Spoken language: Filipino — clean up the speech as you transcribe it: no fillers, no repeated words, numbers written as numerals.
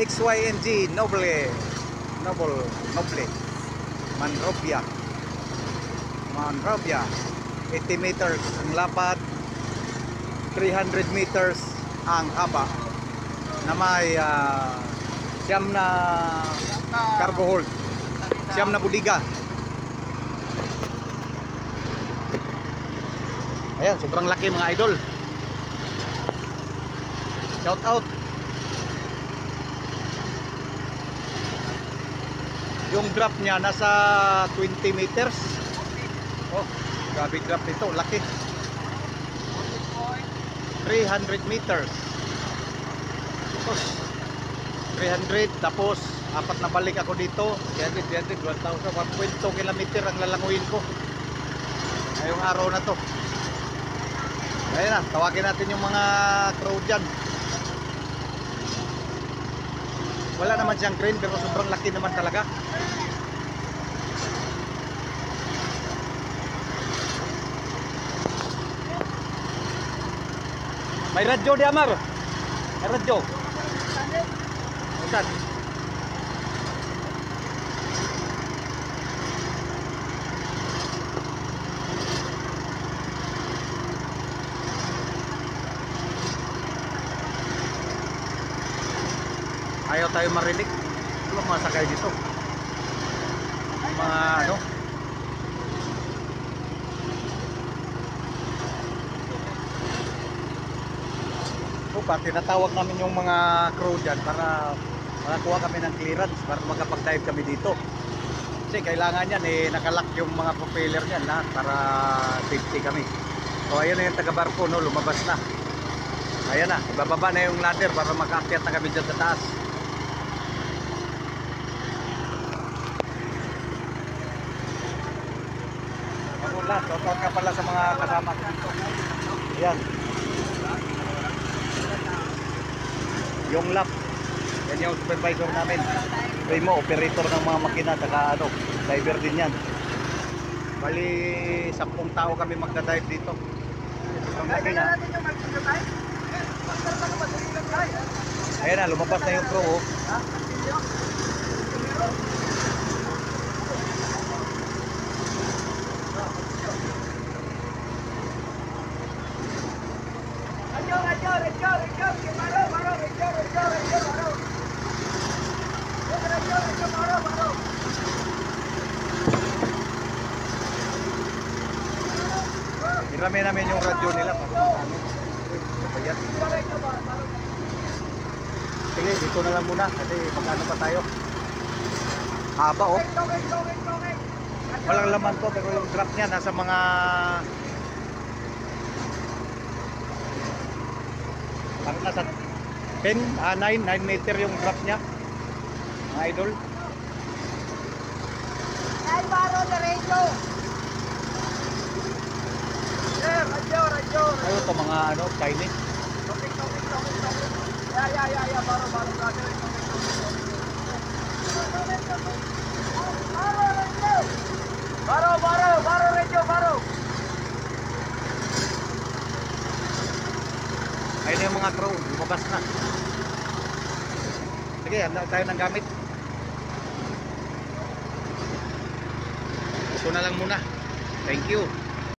XYNG noble Monrovia 80 meters ang lapad, 300 meters ang haba, na may siyam na cargo hold, siyam na budiga. Ayan, sobrang laki mga idol. Shout out yung drop niya nasa 20 meters. Oh, grabe drop nito, laki. 300 meters. Tapos 300, tapos apat na balik ako dito. 300, 1,000, 1.2 kilometer ang lalanguin ko ngayong araw na to. Ayan na, tawagin natin yung mga crew dyan. Wala naman siyang crane pero sobrang laki naman talaga. May radyo di Amar. May radyo. Usan. Ayaw tayo marinig. Walang masakay dito. Mga ano. Tinatawag namin yung mga crew dyan para makakuha kami ng clearance para makapag-dive kami dito, kasi kailangan yan nakalock yung mga propeller niyan lahat para safety kami. So ayan na yung taga-barko, no? Lumabas na, ayan na, ibababa na yung ladder para makaakyat na kami dyan sa taas. Magulat, totoo ka pala sa mga kasama ko dito. Ayan yung lap, yan yung supervisor namin, Remo, operator ng mga makina, taka ano, diver din yan. Bali 10 tao kami magdadive dito. Ayan na, lumabas na yung crew. Irami namin yung radyo nila para mabayad. Sige, dito na lang muna kasi pagkano pa tayo. Haba oh. Walang laman po pero yung drop niya nasa mga 9 meter yung drop niya. Mga idol. Ay, baro na radio. Yeah, radio. Ayun ito mga ano, Chinese. Yeah, baro, radio. Baro, radio, baro. Ayun na yung mga crew, lumabas na. Sige, handa tayo ng gamit. Ito na lang muna. Thank you.